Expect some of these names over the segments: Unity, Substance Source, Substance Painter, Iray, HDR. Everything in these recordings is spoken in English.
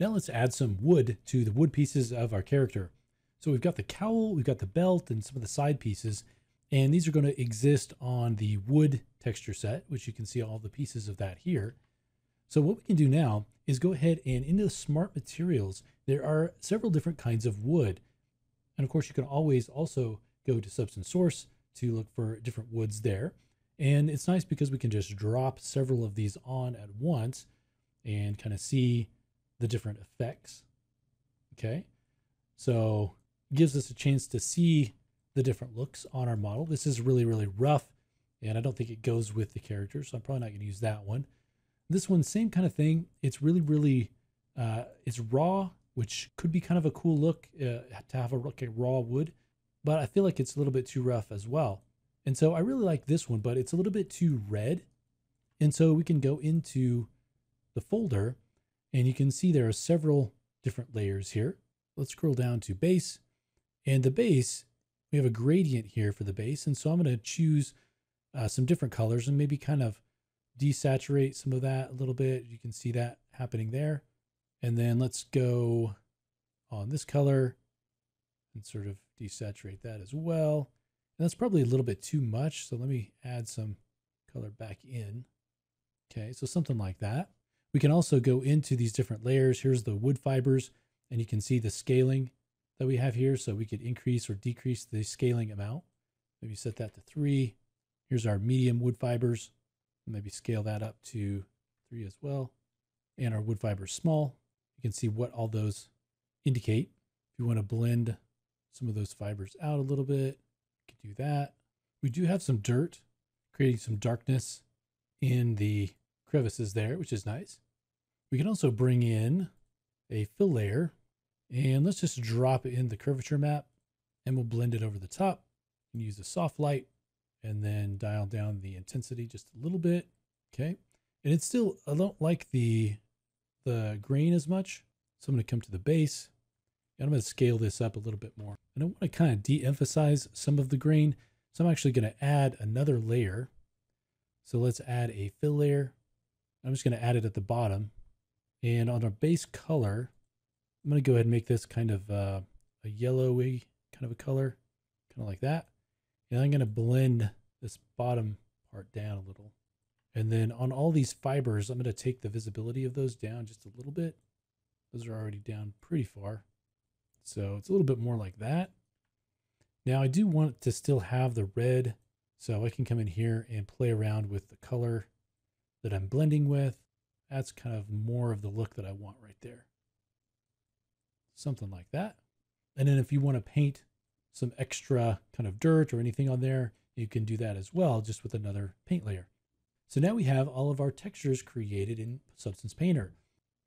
Now let's add some wood to the wood pieces of our character. So we've got the cowl, we've got the belt, and some of the side pieces. And these are going to exist on the wood texture set, which you can see all the pieces of that here. So what we can do now is go ahead and into the smart materials, there are several different kinds of wood. And of course, you can always also go to Substance Source to look for different woods there. And it's nice because we can just drop several of these on at once and kind of see the different effects. Okay, so it gives us a chance to see the different looks on our model. This is really, really rough, and I don't think it goes with the character, so I'm probably not going to use that one. This one, same kind of thing. It's really, really, it's raw, which could be kind of a cool look to have a look at raw wood, but I feel like it's a little bit too rough as well. And so I really like this one, but it's a little bit too red. And so we can go into the folder and you can see there are several different layers here. Let's scroll down to base, and the base, we have a gradient here for the base. And so I'm going to choose some different colors and maybe kind of desaturate some of that a little bit. You can see that happening there. And then let's go on this color and sort of desaturate that as well. And that's probably a little bit too much. So let me add some color back in. Okay, so something like that. We can also go into these different layers. Here's the wood fibers, and you can see the scaling that we have here. So we could increase or decrease the scaling amount. Maybe set that to 3. Here's our medium wood fibers. Maybe scale that up to 3 as well. And our wood fibers small. You can see what all those indicate. If you want to blend some of those fibers out a little bit, you could do that. We do have some dirt, creating some darkness in the crevices there, which is nice. We can also bring in a fill layer, and let's just drop it in the curvature map, and we'll blend it over the top and use a soft light and then dial down the intensity just a little bit. Okay. And it's still, I don't like the grain as much. So I'm going to come to the base and I'm going to scale this up a little bit more. And I want to kind of de-emphasize some of the grain. So I'm actually going to add another layer. So let's add a fill layer. I'm just going to add it at the bottom, and on our base color, I'm going to go ahead and make this kind of a yellowy kind of a color, kind of like that. And I'm going to blend this bottom part down a little. And then on all these fibers, I'm going to take the visibility of those down just a little bit. Those are already down pretty far. So it's a little bit more like that. Now I do want to still have the red, so I can come in here and play around with the color that I'm blending with. That's kind of more of the look that I want right there. Something like that. And then if you want to paint some extra kind of dirt or anything on there, you can do that as well, just with another paint layer. So now we have all of our textures created in Substance Painter.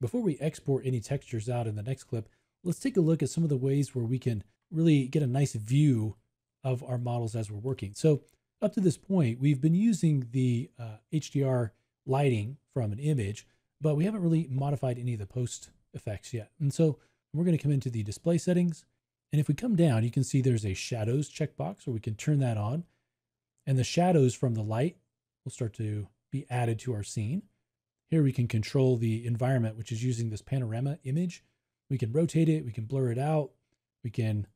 Before we export any textures out in the next clip, let's take a look at some of the ways where we can really get a nice view of our models as we're working. So up to this point, we've been using the HDR lighting from an image, but we haven't really modified any of the post effects yet. And so we're going to come into the display settings. And if we come down, you can see there's a shadows checkbox where we can turn that on, and the shadows from the light will start to be added to our scene. Here we can control the environment, which is using this panorama image. We can rotate it. We can blur it out. We can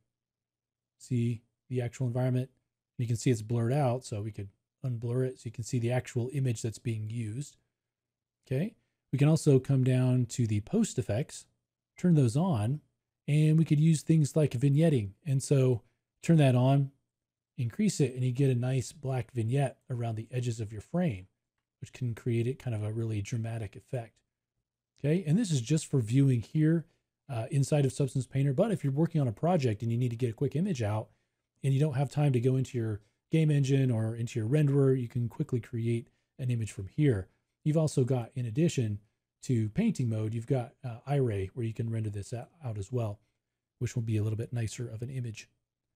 see the actual environment. You can see it's blurred out, so we could unblur it so you can see the actual image that's being used. Okay. We can also come down to the post effects, turn those on, and we could use things like vignetting. And so turn that on, increase it, and you get a nice black vignette around the edges of your frame, which can create it kind of a really dramatic effect. Okay. And this is just for viewing here inside of Substance Painter. But if you're working on a project and you need to get a quick image out and you don't have time to go into your game engine or into your renderer, you can quickly create an image from here. You've also got, in addition to painting mode, you've got Iray, where you can render this out as well, which will be a little bit nicer of an image.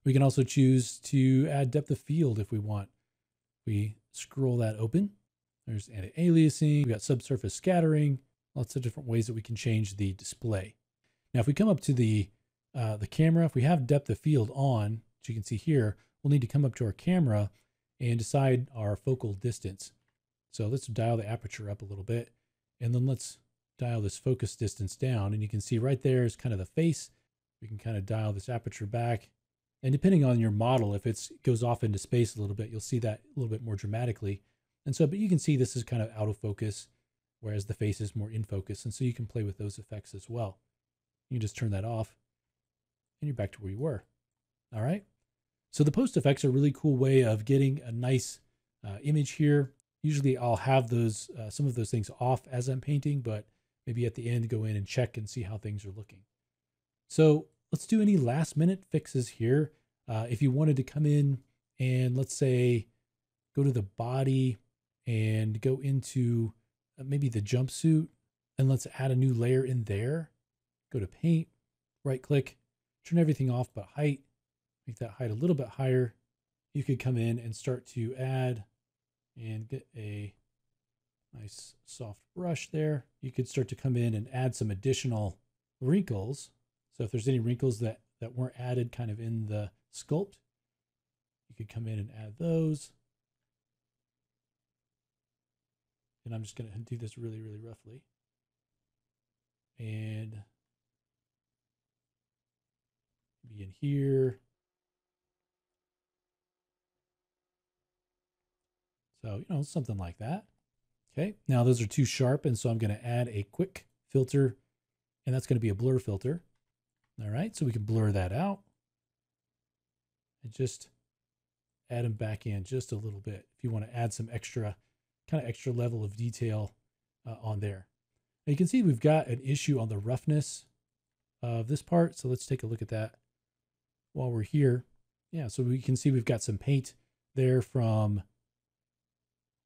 We can also choose to add depth of field if we want. We scroll that open. There's anti-aliasing, we've got subsurface scattering, lots of different ways that we can change the display. Now, if we come up to the camera, if we have depth of field on, which you can see here, we'll need to come up to our camera and decide our focal distance. So let's dial the aperture up a little bit, and then let's dial this focus distance down, and you can see right there is kind of the face. We can kind of dial this aperture back, and depending on your model, if it goes off into space a little bit, you'll see that a little bit more dramatically. And so, but you can see this is kind of out of focus, whereas the face is more in focus. And so you can play with those effects as well. You can just turn that off and you're back to where you were. All right. So the post effects are a really cool way of getting a nice image here. Usually I'll have those, some of those things off as I'm painting, but maybe at the end, go in and check and see how things are looking. So let's do any last minute fixes here. If you wanted to come in and let's say, go to the body and go into maybe the jumpsuit, and let's add a new layer in there. Go to paint, right click, turn everything off but height, make that height a little bit higher. You could come in and start to add and get a nice soft brush there. You could start to come in and add some additional wrinkles. So if there's any wrinkles that weren't added kind of in the sculpt, you could come in and add those. And I'm just going to do this really, really roughly. And be in here. So, you know, something like that. Okay. Now those are too sharp. And so I'm going to add a quick filter, and that's going to be a blur filter. All right. So we can blur that out and just add them back in just a little bit. If you want to add some extra kind of extra level of detail on there. Now you can see we've got an issue on the roughness of this part. So let's take a look at that while we're here. Yeah, so we can see we've got some paint there from,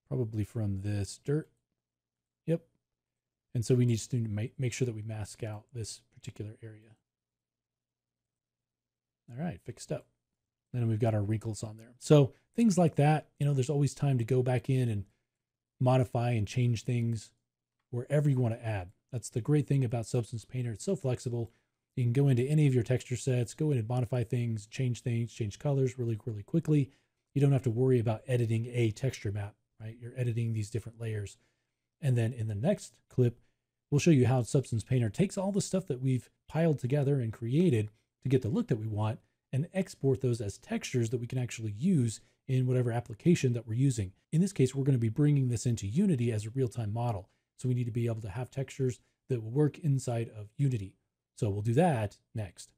probably from this dirt. Yep. And so we need to make sure that we mask out this particular area. All right, fixed up. And then we've got our wrinkles on there. So things like that, you know, there's always time to go back in and modify and change things wherever you want to add. That's the great thing about Substance Painter. It's so flexible. You can go into any of your texture sets, go in and modify things, change colors really, really quickly. You don't have to worry about editing a texture map, right? You're editing these different layers. And then in the next clip, we'll show you how Substance Painter takes all the stuff that we've piled together and created to get the look that we want and export those as textures that we can actually use in whatever application that we're using. In this case, we're going to be bringing this into Unity as a real-time model. So we need to be able to have textures that will work inside of Unity. So we'll do that next.